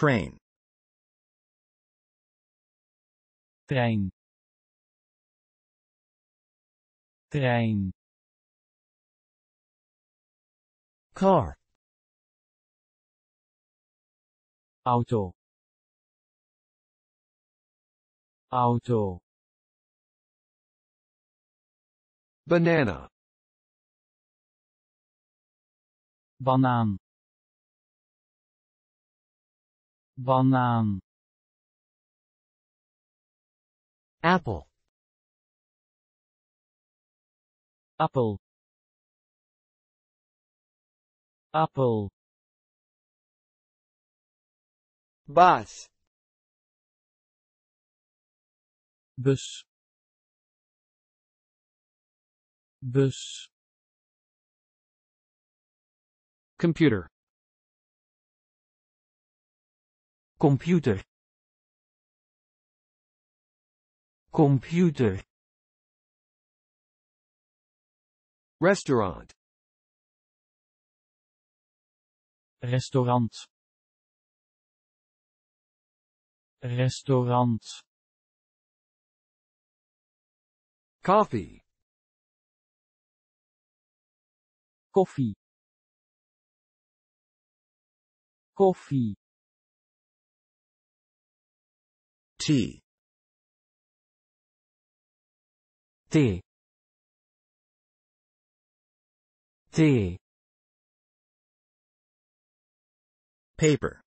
Train. Trein. Trein. Car. Auto. Auto. Banana. Banaan. Banaan. Apple. Appel. Appel. Bus. Bus. Bus. Computer. Computer. Computer. Restaurant. Restaurant. Restaurant. Coffee. Koffie. Koffie. Tea. Tea. Tea. Paper.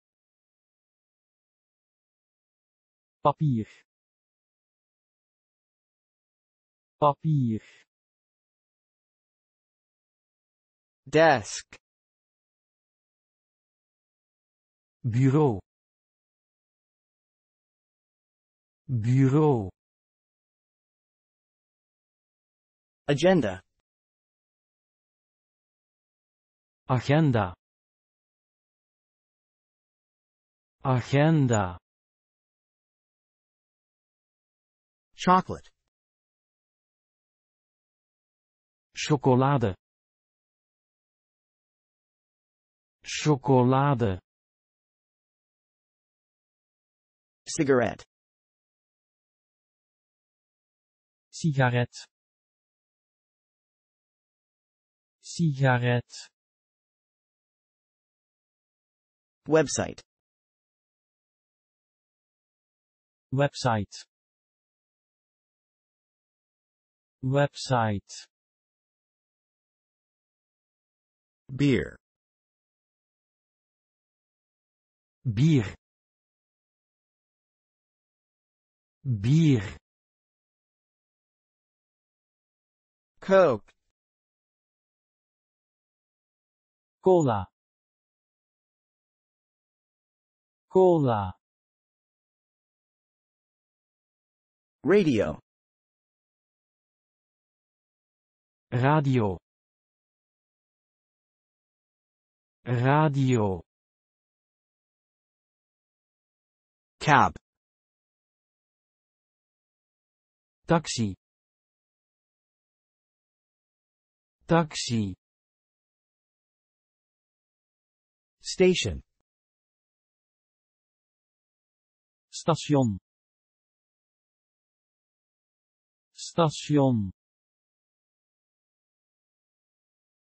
Papier. Papier. Desk. Bureau. Bureau. Agenda. Agenda. Agenda. Chocolate. Chocolade. Chocolade. Cigarette. Cigarette. Cigarette. Website. Website. Website. Beer. Bier. Bier. Coke. Cola. Cola. Radio. Radio. Radio. Cab. Taxi. Taxi. Station. Station. Station.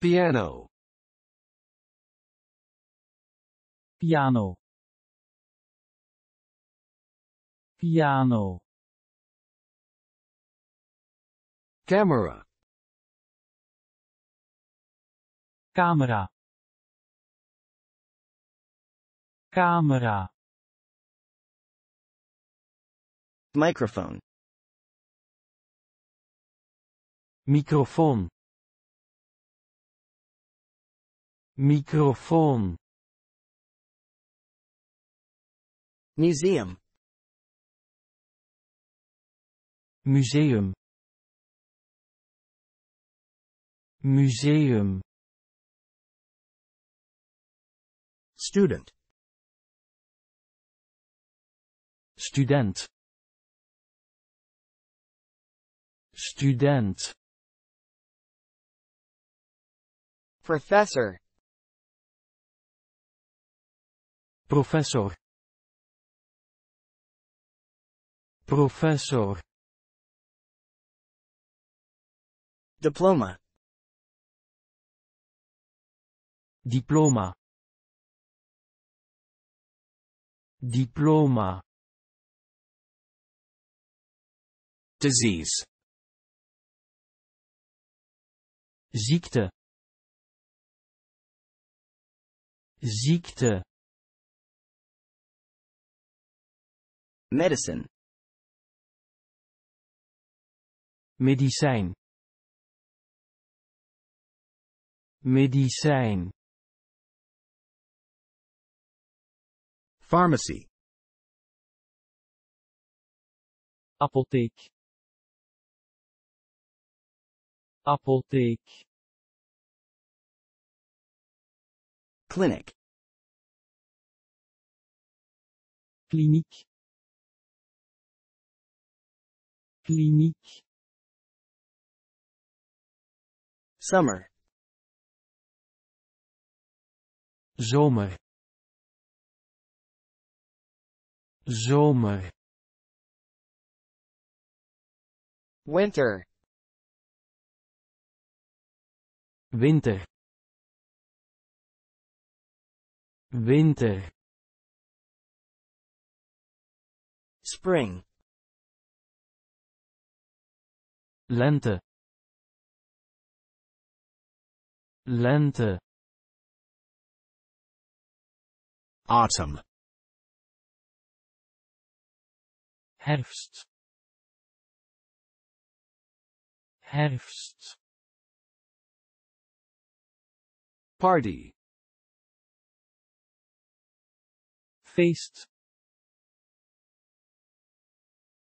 Piano. Piano. Piano. Camera. Camera. Camera. Microphone. Microfoon. Microfoon. Museum. Museum. Museum. Student. Student. Student. Professor. Professor. Professor. Diploma. Diploma. Diploma. Disease. Ziekte. Ziekte. Medicine. Medicijn. Medicijn. Pharmacy. Apotheek. Apotheek. Clinic. Kliniek. Kliniek. Summer. Zomer. Zomer. Winter. Winter. Winter. Spring. Lente. Lente. Autumn. Herfst. Herfst. Party. Feest.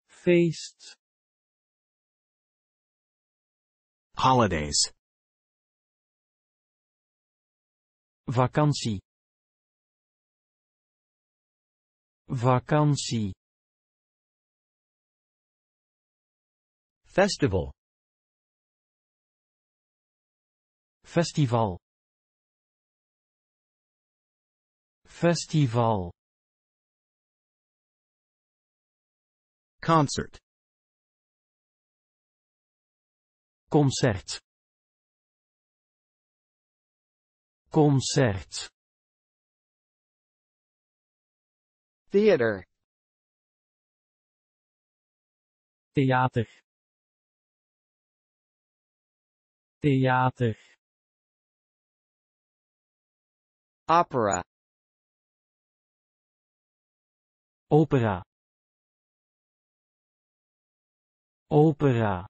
Feest. Holidays. Vakantie. Vakantie. Festival. Festival. Festival. Concert. Concert. Concert. Theater. Theater. Theater. Opera. Opera. Opera.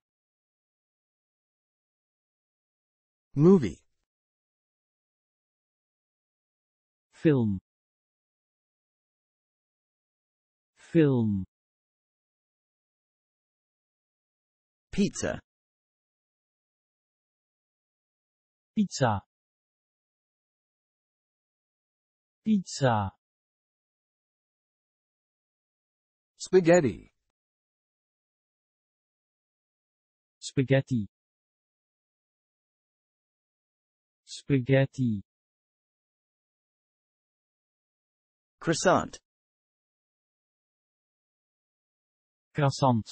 Movie. Film. Film. Pizza. Pizza. Pizza. Spaghetti. Spaghetti. Spaghetti. Croissant. Croissant.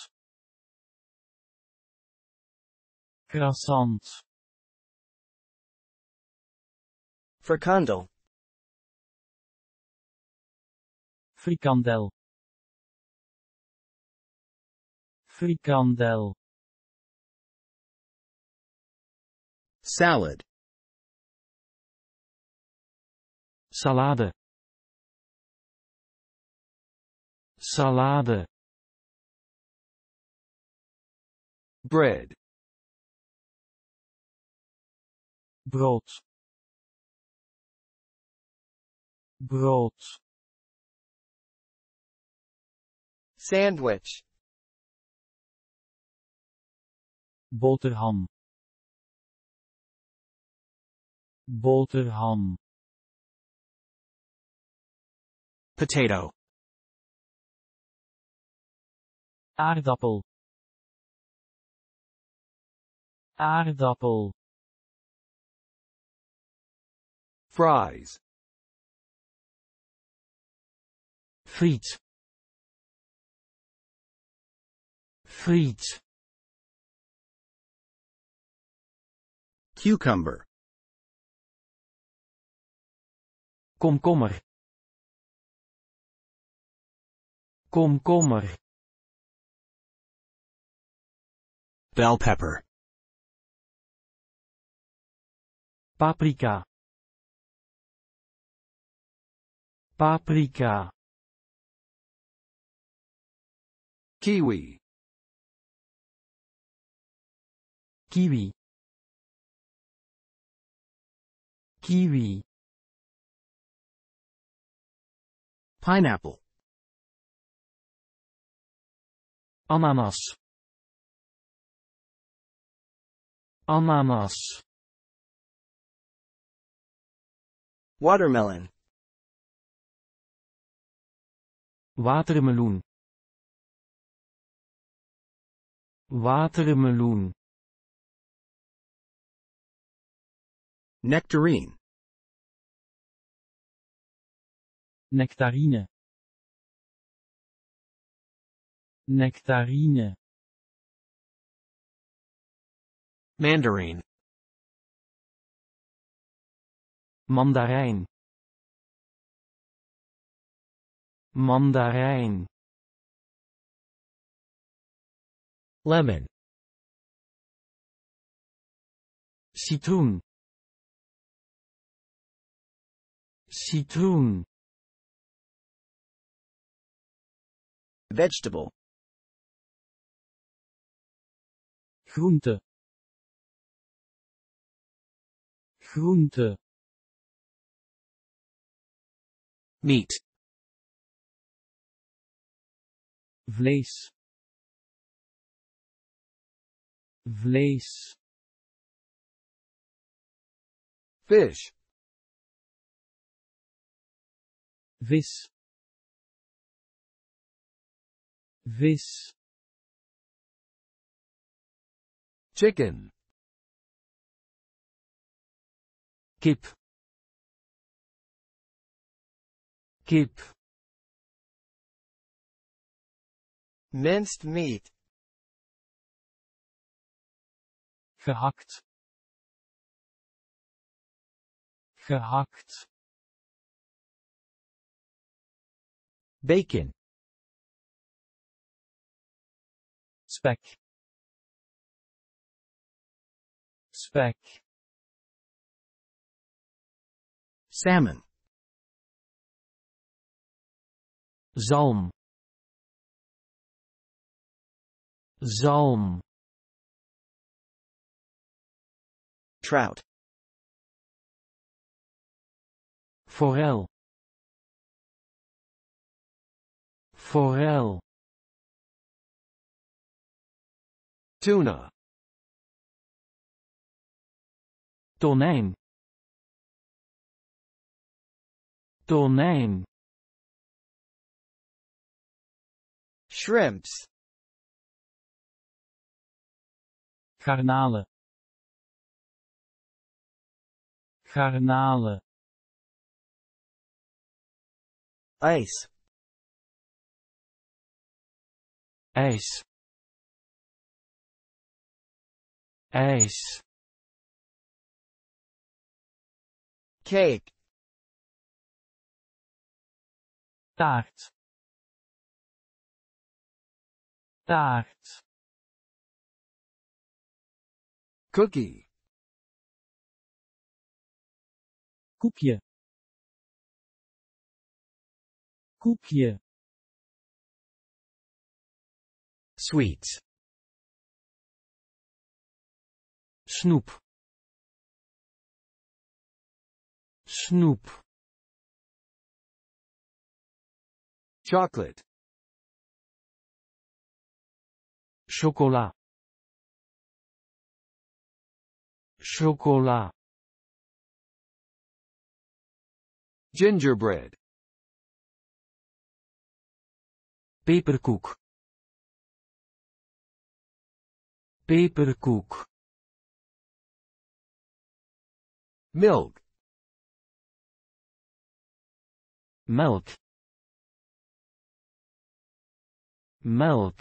Croissant. Frikandel. Frikandel. Frikandel. Salad. Salade. Salade. Bread. Brood. Brood. Sandwich. Boterham. Boterham. Potato. Aardappel. Aardappel. Fries. Friet. feet. Cucumber. Komkommer. Komkommer. Bell pepper. Paprika. Paprika. Kiwi. Kiwi. Kiwi. Pineapple. Ananas. Ananas. Watermelon. Watermeloen. Watermeloen. Nectarine. Nectarine. Nectarine. Mandarine. Mandarijn. Mandarijn. Lemon. Citroen. Citroen. Vegetable. Groente. Groente. Meat. Vlees. Vlees. Fish. Vis. Vis. Chicken. Kip. Kip. Minced meat. Gehakt. Gehakt. Bacon. Spek. Spek. Salmon. Zalm. Zalm. Trout. Forel. Forel. Tuna. Tonijn. Tonijn. Shrimps. Garnalen. Garnalen. Ice. Ijs. Ijs. Cake. Taart. Taart. Cookie. Koekje. Koekje. Sweets. Snoep. Snoep. Chocolate. Chocola. Chocola. Gingerbread. Peperkoek. Peperkoek. Milk. Melk. Melk.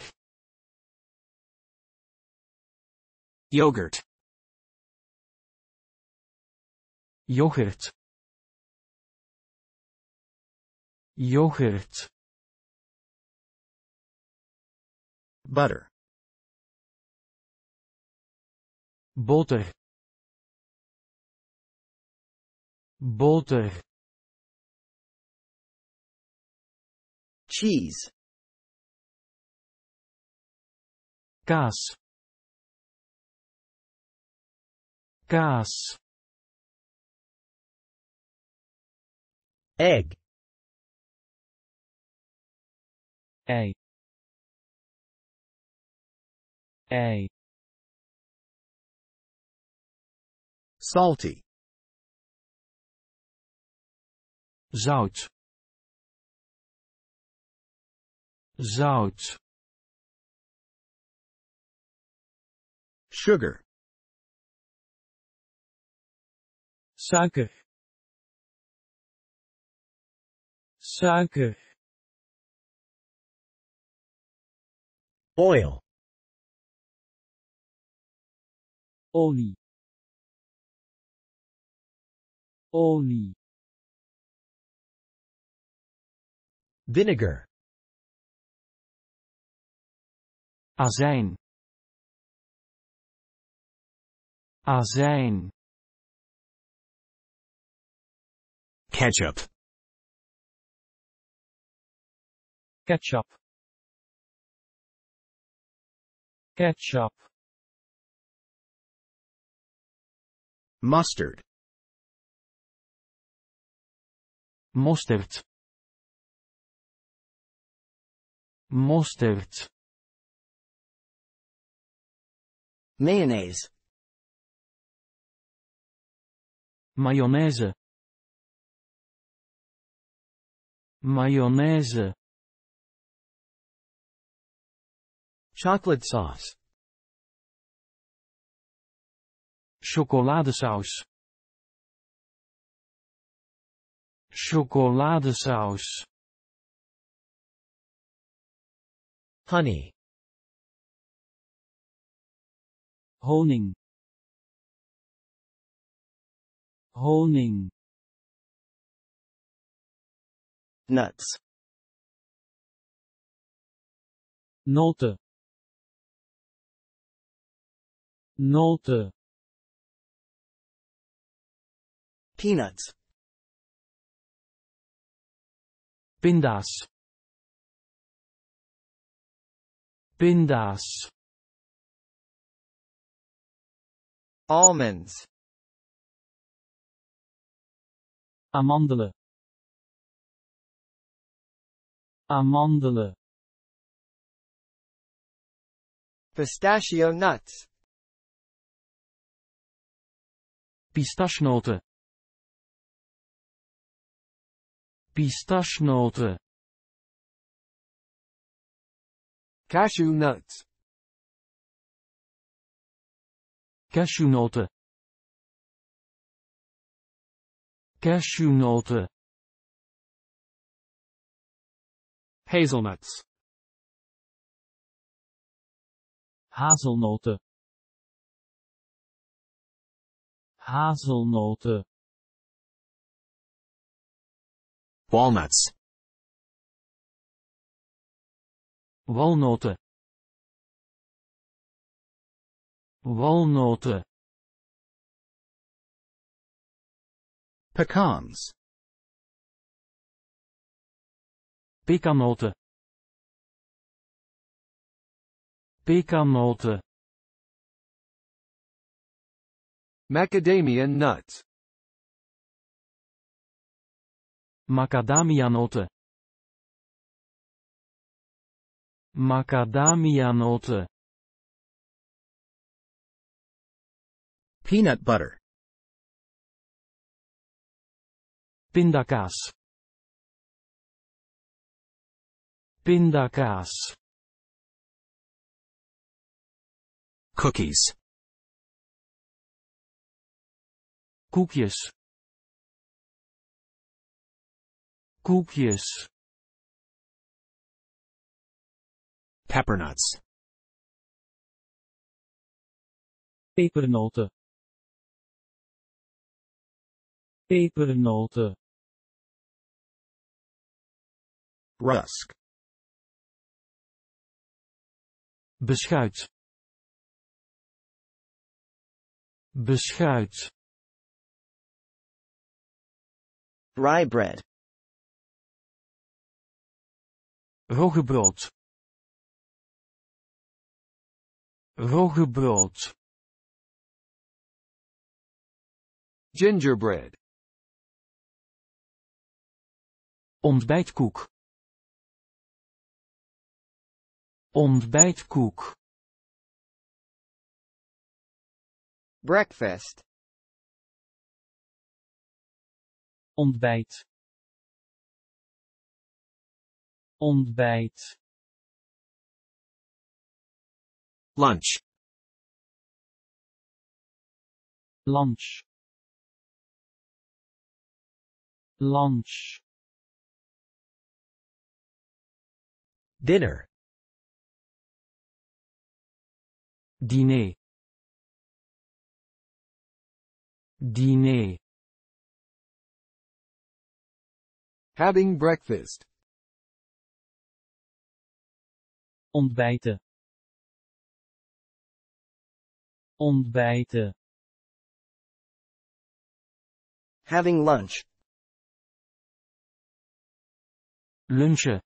Yogurt. Yoghurt. Yoghurt. Butter. Boter. Boter. Cheese. Kaas. Kaas. Egg. Ei. Ei. Salty. Zout. Zout. Sugar. Suiker. Suiker. Oil. Olie. Olie. Vinegar. Azijn. Azijn. Ketchup. Ketchup. Ketchup. Mustard. Mustard. Mustard. Mayonnaise. Mayonaise. Mayonaise. Chocolate sauce. Chocoladesaus. Chocoladesaus. Honey. Honing. Honing. Nuts. Noten. Noten. Peanuts. Pinda's. Pinda's. Almonds. Amandelen. Amandelen. Pistachio nuts. Pistachenoten. Pistachenoten. Cashew nuts. Cashewnoten. Cashewnoten. Hazelnuts. Hazelnoten. Hazelnoten. Walnuts. Walnoten. Walnoten. Pecans. Pekanoten. Pekanoten. Macadamia nuts. Macadamianoten. Macadamianoten. Peanut butter. Pindakaas. Pindakaas. Cookies. Koekjes. Koekjes. Peppernuts. pepernoten, pepernoten, rusk, beschuit, beschuit, rye bread, roggebrood, roggebrood, gingerbread, ontbijtkoek, ontbijtkoek, breakfast, ontbijt, ontbijt, lunch, lunch, lunch, dinner, diner, diner, having breakfast, ontbijten, ontbijten, having lunch, lunchen,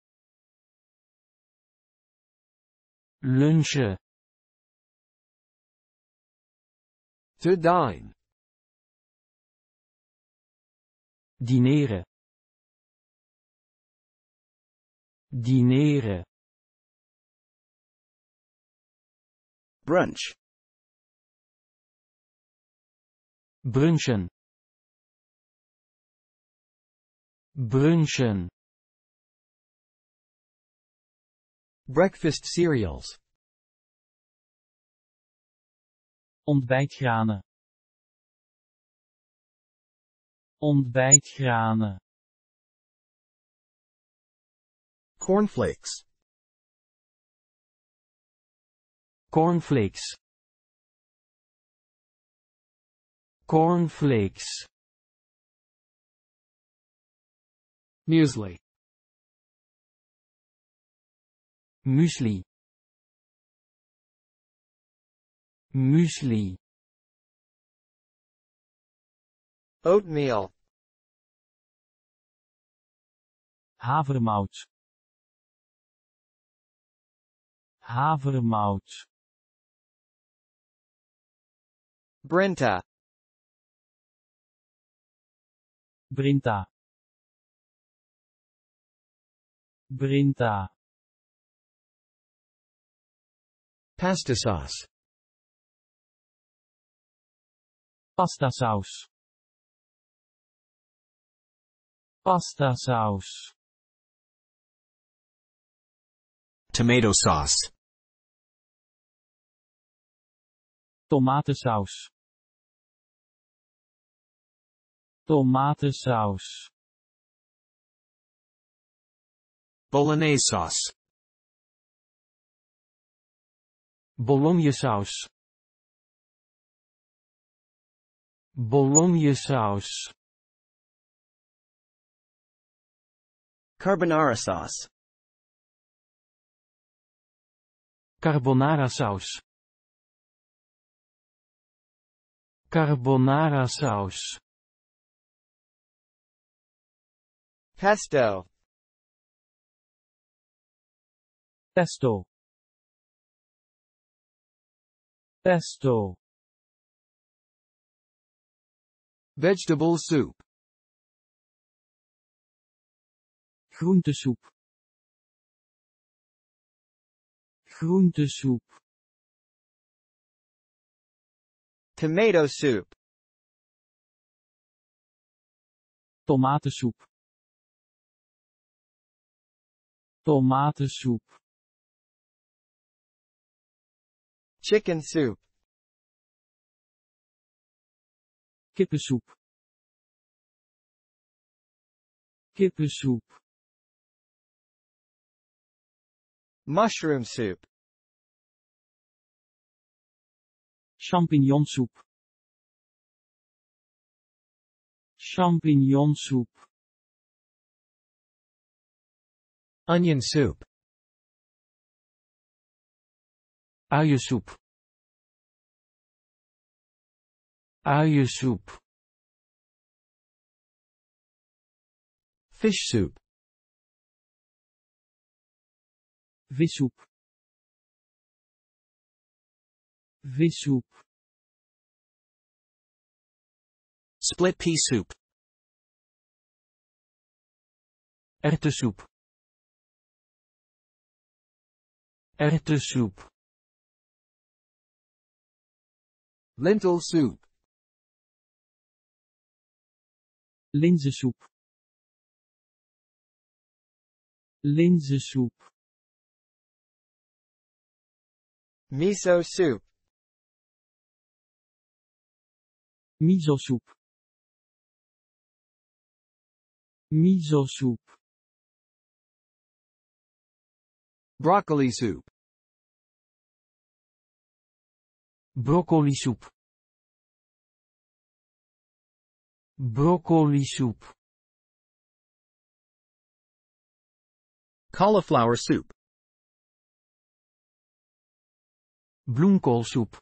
lunchen, to dine, dineren, dineren, brunch, brunchen, brunchen, breakfast cereals, ontbijtgranen, ontbijtgranen, cornflakes, cornflakes, cornflakes, muesli, muesli, muesli, oatmeal, havermout, havermout, brinta, brinta, brinta, pasta sauce, pasta sauce, pasta sauce, tomato sauce, tomatensaus, tomatensaus, bolognese sauce, bolognese saus, bolognese saus, carbonara sauce, carbonara saus, carbonara saus, pesto, pesto, pesto, vegetable soup, groentesoep, groentesoep, tomato soup, tomatensoep, tomatensoep, chicken soup, kippensoep, kippensoep, mushroom soup, champignonsoep, champignonsoep, onion soup, uiensoep, uiensoep, fish soup, vissoep, vissoep, split pea soup, erwtensoep, erwtensoep, lentil soup, linzensoep, linzensoep, miso soup, miso soup, miso soup, broccoli soup, broccoli soup, broccoli soup, cauliflower soup, bloemkoolsoep,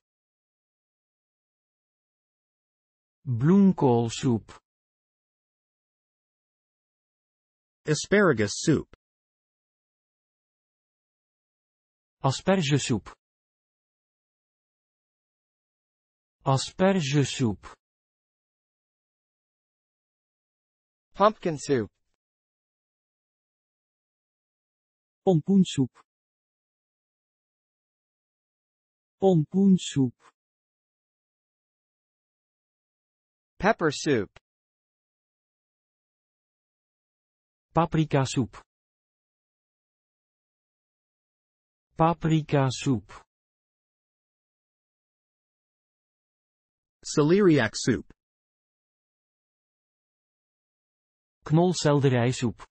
bloemkoolsoep, asparagus soup, aspergesoep, aspergesoep, pumpkin soup, pompoensoep, pompoensoep, pepper soup, paprika soep, paprika soep, celeriac soup, knolselderijsoep,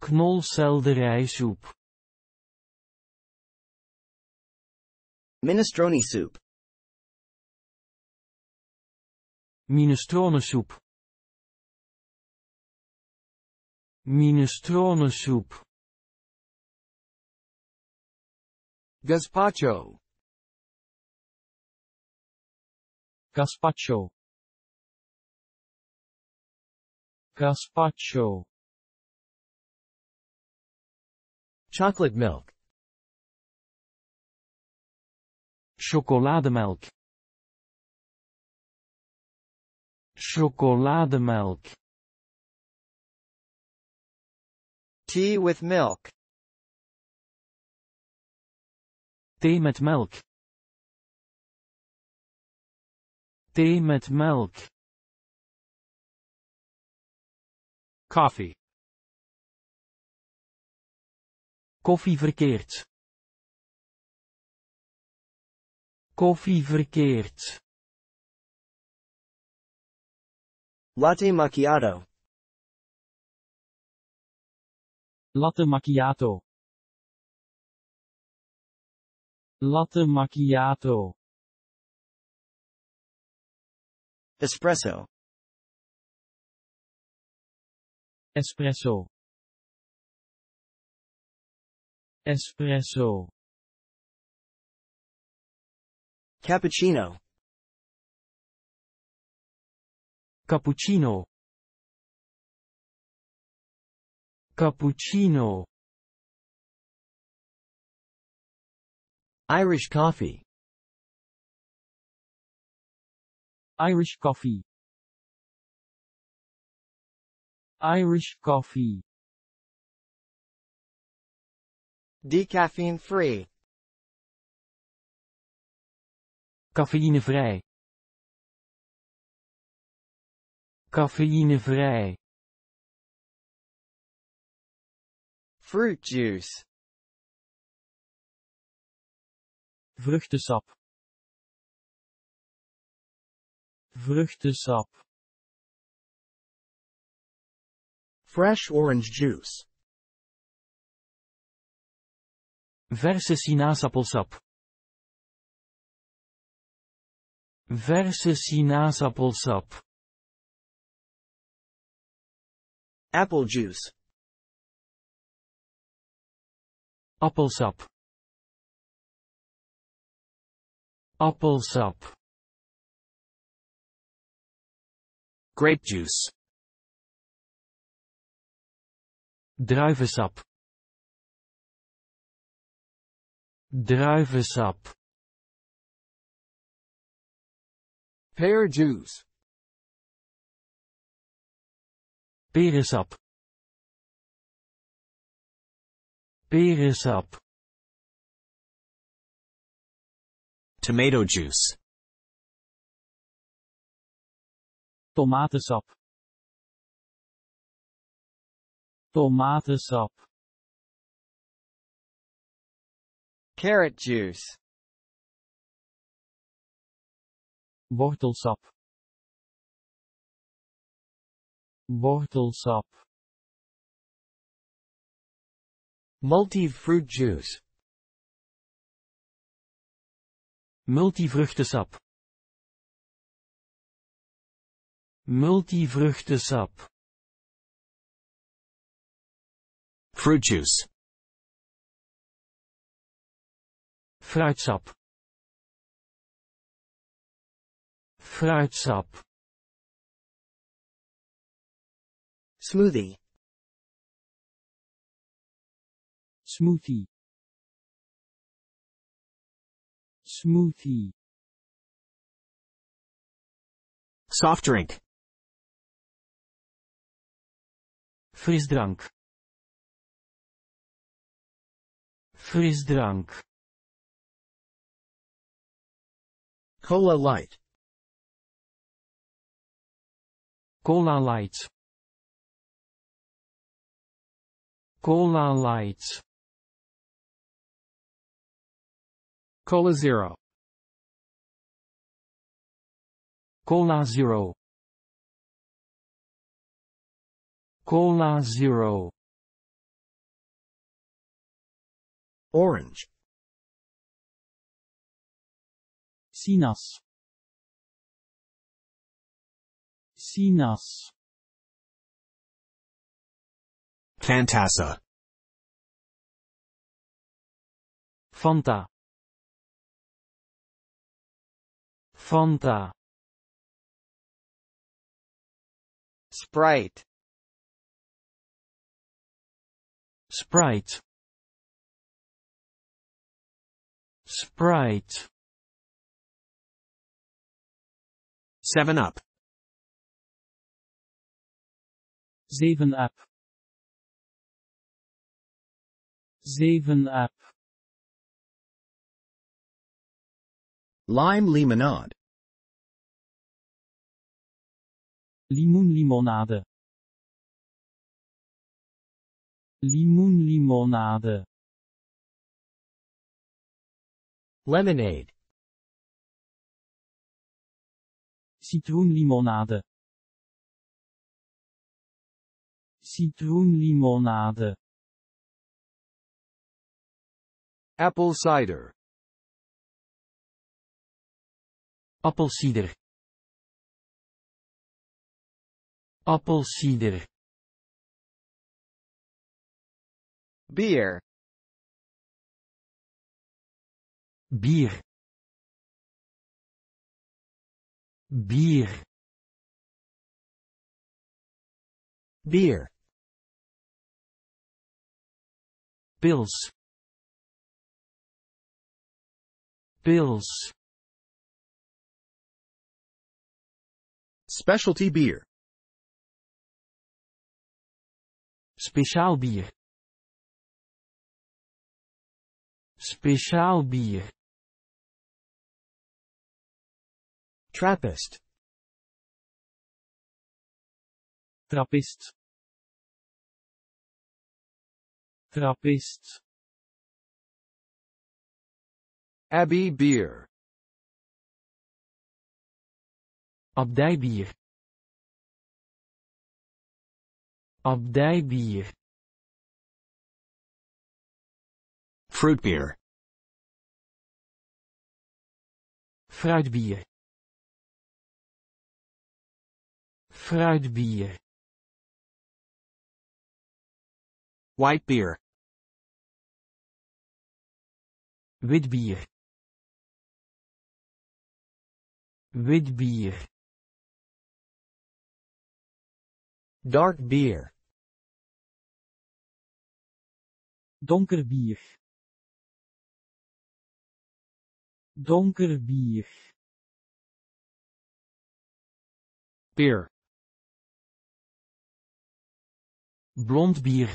knolselderijsoep, minestrone soup, minestrone soep, minestrone soep, gazpacho, gazpacho, gazpacho, chocolate milk, chocolademelk, chocolademelk, tea with milk, thee met melk, thee met melk, coffee, koffie verkeerd, koffie verkeerd, latte macchiato, latte macchiato, latte macchiato, espresso, espresso, espresso, cappuccino, cappuccino, cappuccino, Irish coffee, Irish coffee, Irish coffee, decaffeine free, cafeïnevrij, cafeïnevrij, fruit juice, vruchtensap, vruchtensap, fresh orange juice, verse sinaasappelsap, verse sinaasappel sap. Apple juice. Appelsap. Appelsap. Grape juice. Druivensap. Druivensap. Pear juice. Perensap. Perensap. Tomato juice. Tomatensap. Tomatensap. Carrot juice. Wortelsap. Wortelsap. Multi-fruit juice. Multivruchtensap. Multivruchtensap. Fruit juice. Fruitsap. Fruitsap. Smoothie. Smoothie. Smoothie. Soft drink. Frisdrank. Frisdrank. Cola light. Cola light. Cola light. Cola zero. Cola zero. Cola zero. Orange. Sinaas. Sinaas. Fantassa. Fanta. Fanta. Sprite. Sprite. Sprite. 7-Up. 7-Up. 7-Up. Lime limonade. Limoenlimonade. Limoenlimonade. Lemonade. Citroenlimonade. Citroenlimonade. Apple cider. Appelsieder. Appelsieder. Bier. Bier. Bier. Bier. Pils. Pils. Specialty beer. Speciaal bier. Speciaal bier. Trappist. Trappist. Trappist. Abbey beer. Abdijbier. Abdijbier. Fruitbier. Fruitbier. Fruitbier. White beer. Witbier. Witbier. Dark beer. Donker bier. Donker bier. Beer. Blond bier.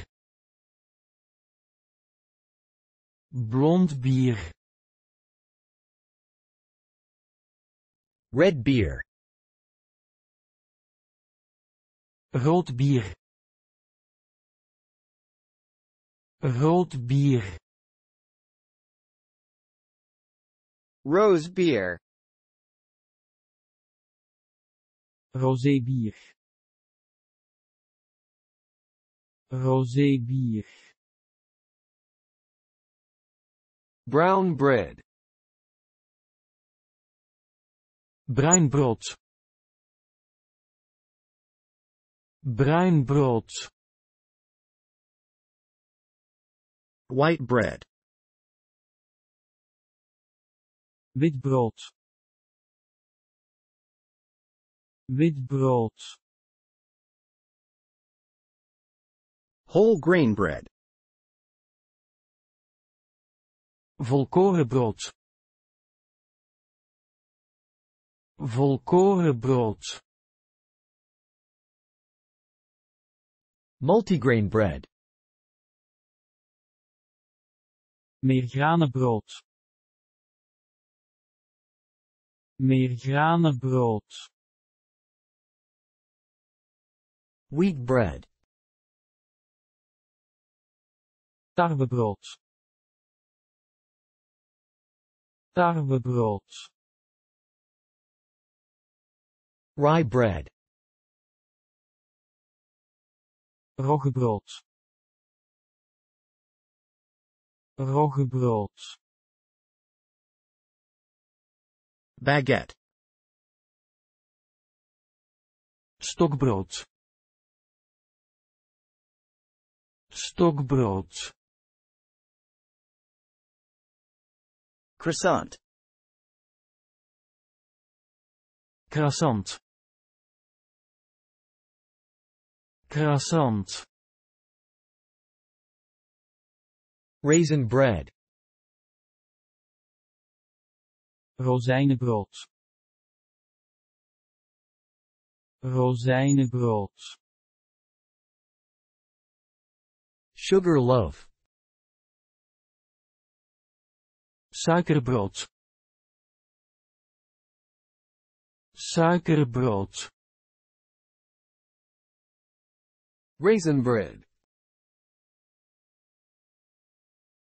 Blond bier. Red beer. Rood bier. Rood bier. Rose bier. Rosé bier. Rosé bier. Brown bread. Bruin brood. Bruin brood. White bread. Wit brood. Wit brood. Whole grain bread. Volkoren brood. Volkoren brood. Multigrain bread. Meergranenbrood. Meergranenbrood. Wheat bread. Tarwebrood. Tarwebrood. Rye bread. Roggebrood. Roggebrood. Baguette. Stokbrood. Stokbrood. Croissant. Croissant. Croissant. Raisin bread. Rozijnenbrood. Rozijnenbrood. Sugar loaf. Suikerbrood. Suikerbrood. Raisin bread.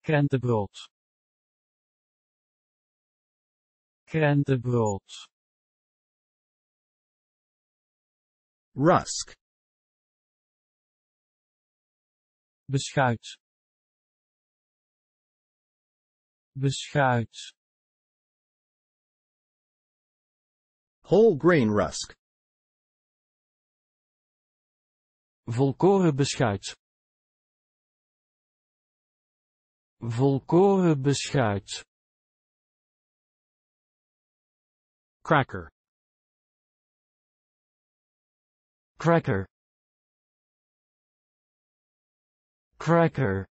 Krentenbrood. Krentenbrood. Rusk. Beschuit. Beschuit. Whole grain rusk. Volkoren beschuit. Volkoren beschuit. Cracker. Cracker. Cracker.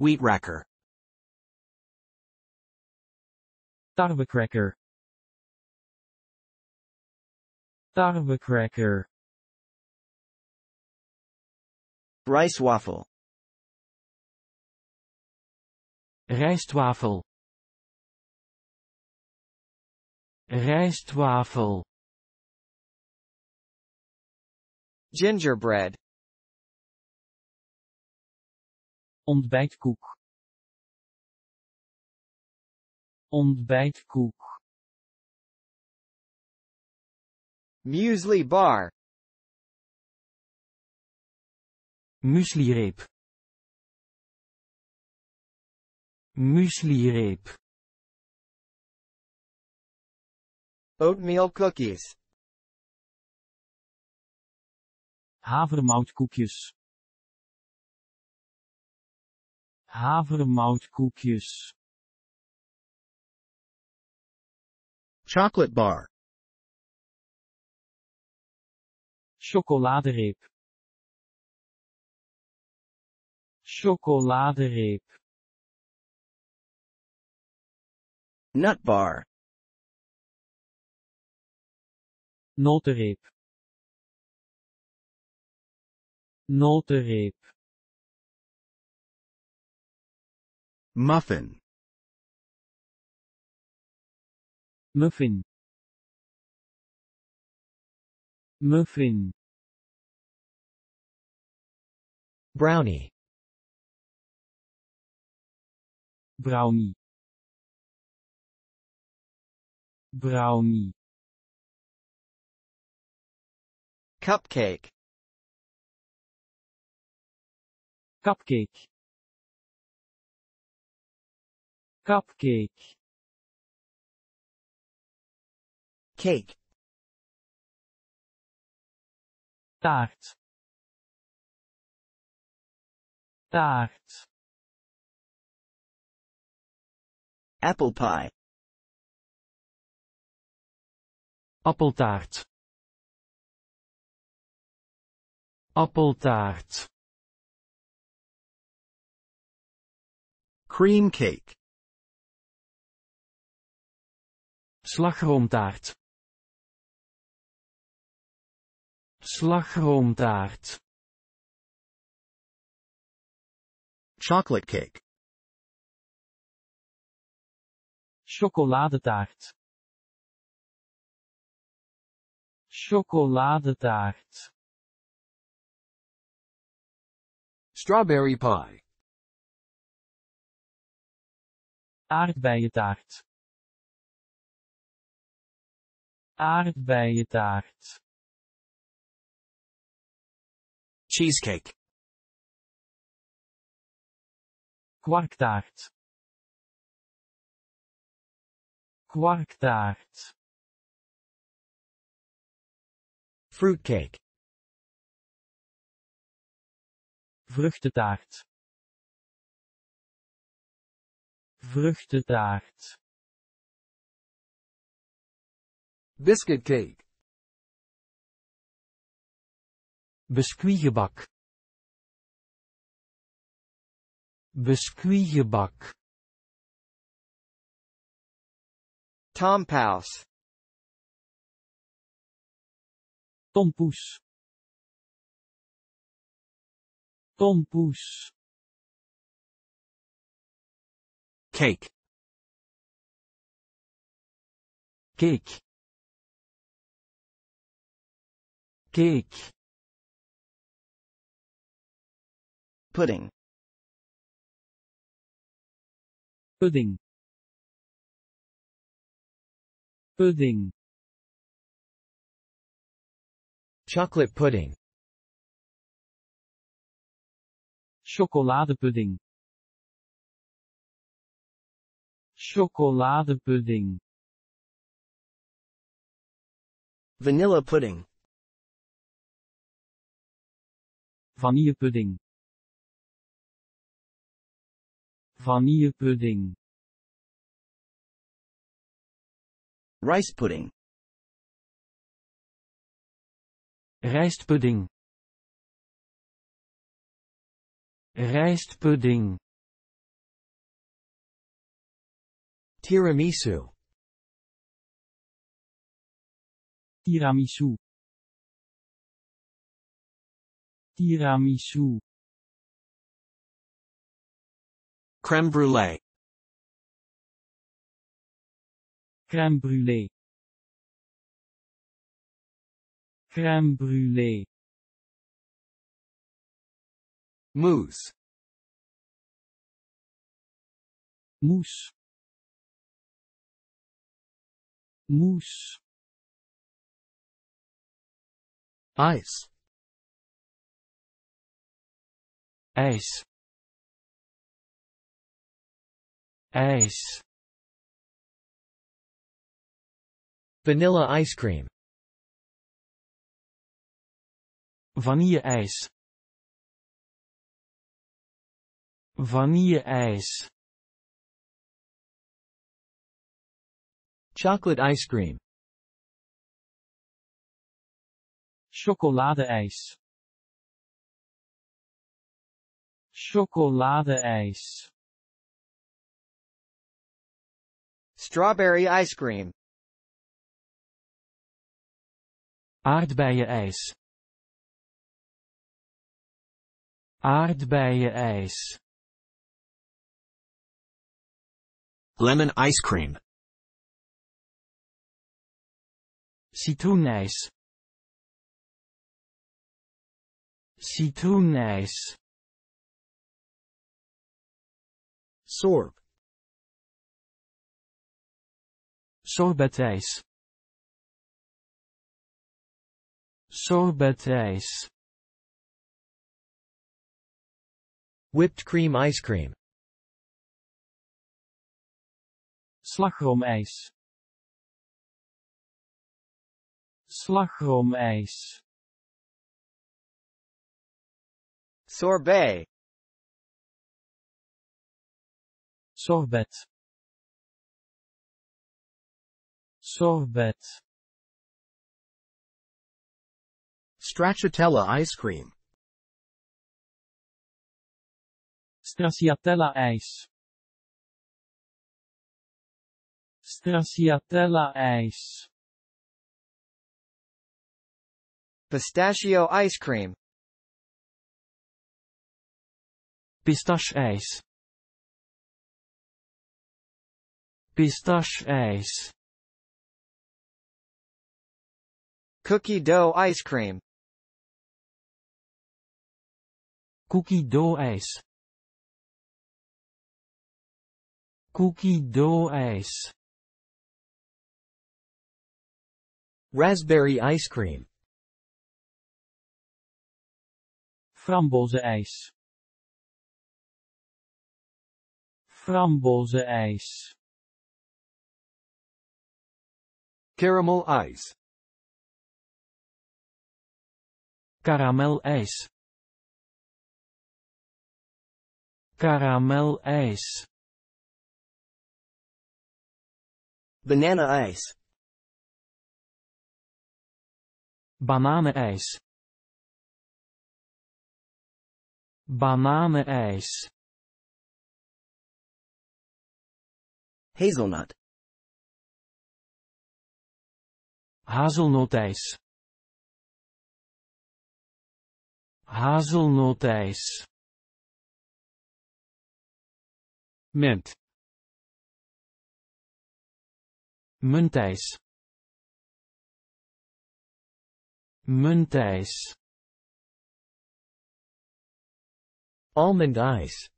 Wheat racker. Tarwecracker. Tarwecracker. Rijstwafel. Rijstwafel. Rijstwafel. Gingerbread. Ontbijtkoek. Ontbijtkoek. Muesli bar. Mueslireep. Mueslireep. Oatmeal cookies. Havermoutkoekjes. Havermoutkoekjes. Chocolate bar. Chocoladereep. Chocoladereep. Nut bar. Notenreep. Notenreep. Muffin. Muffin. Muffin. Brownie. Brownie. Brownie. Cupcake. Cupcake. Cupcake. Cake. Taart. Taart. Apple pie. Appeltaart. Appeltaart. Cream cake. Slagroomtaart. Slagroomtaart. Chocolate cake. Chocoladetaart. Chocoladetaart. Strawberry pie. Aardbeientaart. Aardbeientaart. Cheesecake. Kwarktaart. Kwarktaart. Fruitcake. Vruchtetaart. Vruchtetaart. Biscuit cake. Biscuitgebak. Biscuitgebak. Tompoes. Tompoes. Tompoes. Cake. Cake. Cake. Pudding. Pudding. Pudding. Chocolate pudding. Chocoladepudding. Chocoladepudding. Vanilla pudding. Vanillepudding. Vanillepudding. Rice pudding. Rijstpudding. Rijstpudding. Tiramisu. Tiramisu. Tiramisu. Crème brûlée. Crème brûlée. Crème brûlée. Mousse. Mousse. Mousse. Ice. Ice. Ice. Vanilla ice cream. Vanilleijs. Vanilleijs. Chocolate ice cream. Chocoladeijs. Chocoladeijs. Strawberry ice cream. Aardbeienijs. Aardbeienijs. Lemon ice cream. Citroenijs. Citroenijs. Sorb. Sorbetijs. Sorbetijs. Whipped cream ice cream. Slagroomijs. Slagroomijs. Sorbet. Sorbet. Sorbet. Stracciatella ice cream. Stracciatella-ijs. Stracciatella-ijs. Pistachio ice cream. Pistache-ijs. Pistache-ijs. Cookie dough ice cream. Cookie dough-ijs. Cookie dough-ijs. Raspberry ice cream. Frambozenijs. Frambozenijs. Caramel ice. Karameljs. Karameljs. Banana ice. Bananenijs. Bananenijs. Hazelnut. Hazelnutijs. Hazelnutijs. Mint. Muntijs. Muntijs. Almond ice.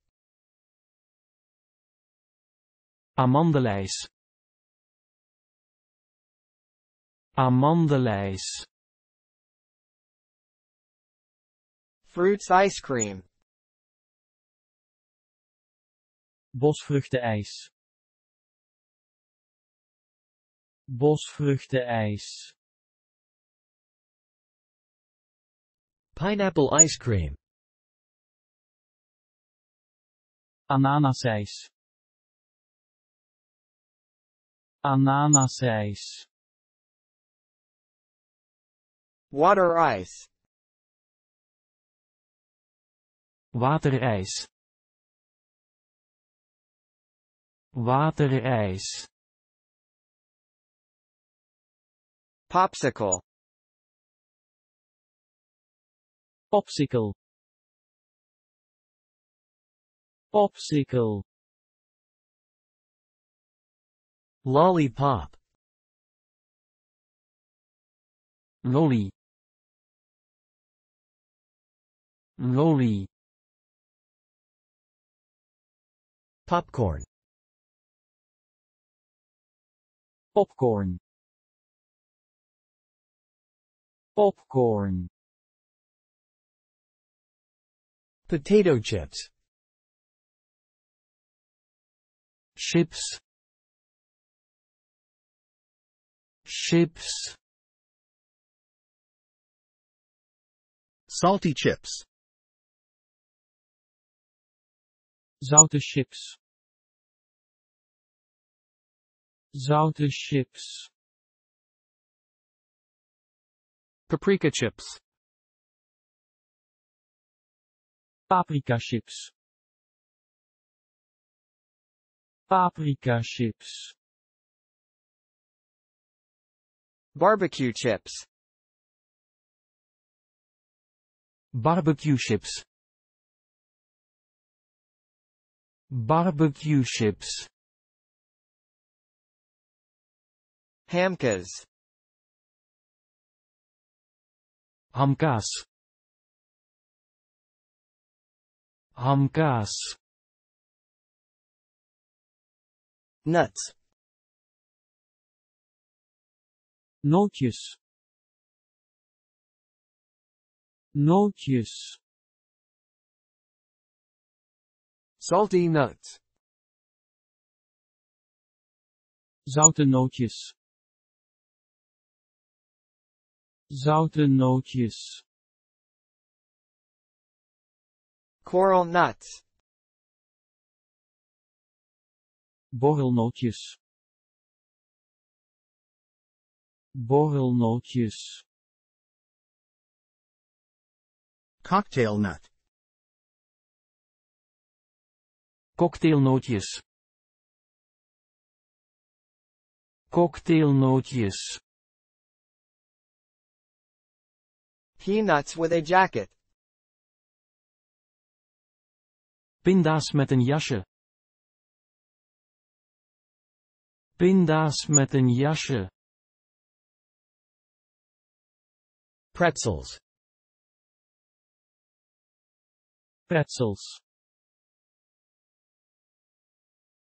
Amandelijs. Amandelijs. Fruits ice cream. Bosvruchtenijs. Bosvruchtenijs. Pineapple ice cream. Ananasijs. Ananasijs. Water ice. Waterijs. Waterijs. Popsicle. Popsicle. Popsicle. Lollipop. Lolly. Lolly. Popcorn. Popcorn. Popcorn. Potato chips. Chips. Chips. Salty chips. Zoute chips. Zoute chips. Paprika chips. Paprika chips. Paprika chips. Barbecue chips. Barbecue chips. Barbecue chips. Hamkas. Hamkas. Hamkas. Nuts. Nootjes. Nootjes. Salty nuts. Zoute nootjes. Zoute nootjes. Coral nuts. Borrelnootjes. Borrelnootjes. Cocktail nut. Cocktailnootjes. Cocktailnootjes. Peanuts with a jacket. Pinda's met een jasje. Pinda's met een jasje. Pretzels. Pretzels.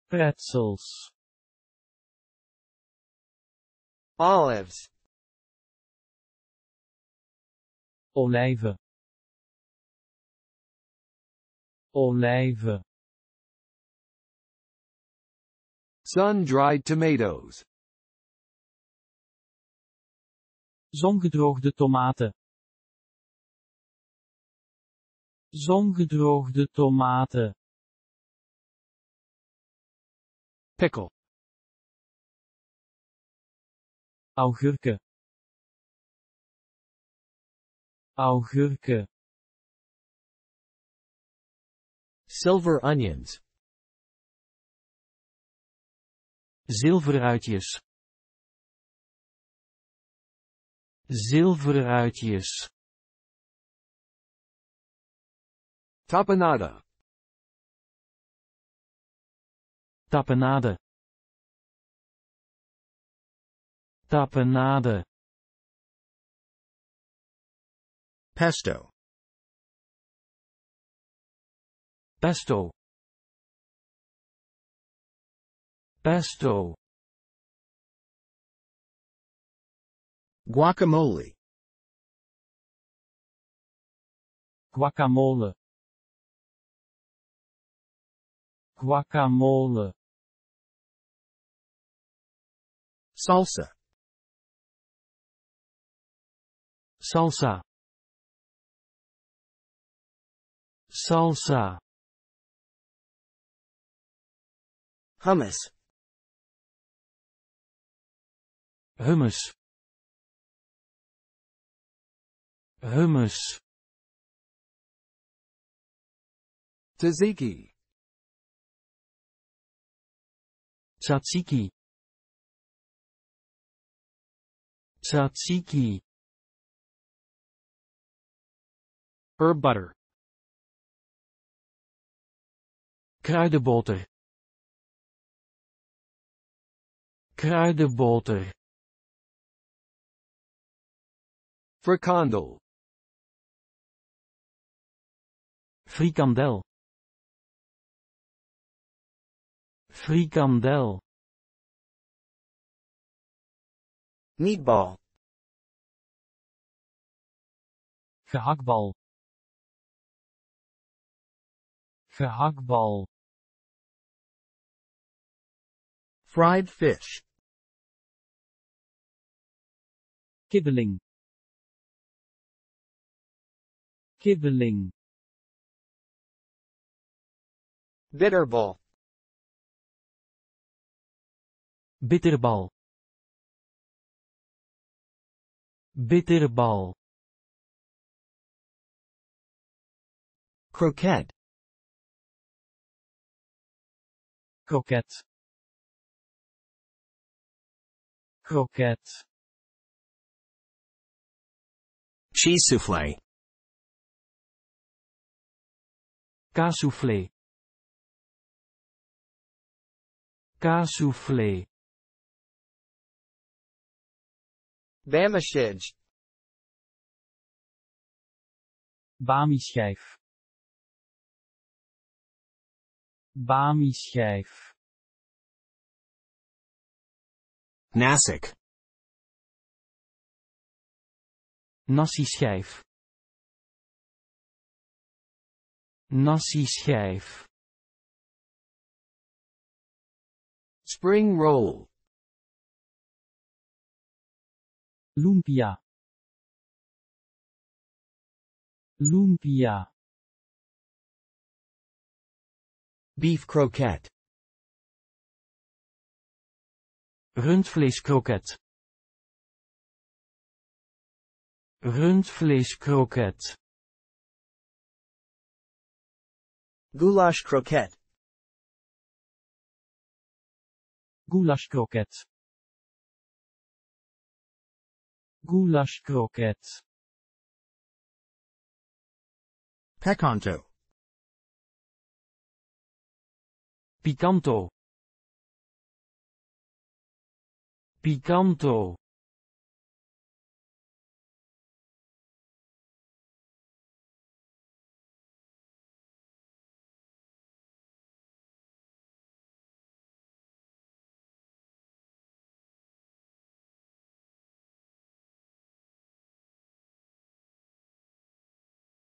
Pretzels. Olives. Olijven. Olijven. Sun-dried tomatoes. Zongedroogde tomaten. Zongedroogde tomaten. Pickle. Augurken. Augurken. Silver onions. Zilveruitjes. Zilveruitjes. Tapenade. Tapenade. Tapenade. Pesto. Pesto. Pesto. Guacamole. Guacamole. Guacamole. Salsa. Salsa. Salsa. Hummus. Hummus. Hummus. Tzatziki. Tzatziki. Tzatziki. Herb butter. Kruidenboter. Kruidenboter. Frikandel. Frikandel. Frikandel. Meatball. Gehaktbal. Gehaktbal. Fried fish. Kiddling, kiddling. Bitterball, bitterball, bitterball. Croquette, croquette, croquette. Cheese soufflé, kaas soufflé, kaas soufflé. Bamischijf, bamischijf, bamischijf. Nasik, nassieschijf, nassieschijf. Spring roll, lumpia, lumpia. Beef croquette, rundvleeskroket, rundvleeskroket. Goulash croquette, goulash croquette, goulash croquette. Picanto, picanto, picanto.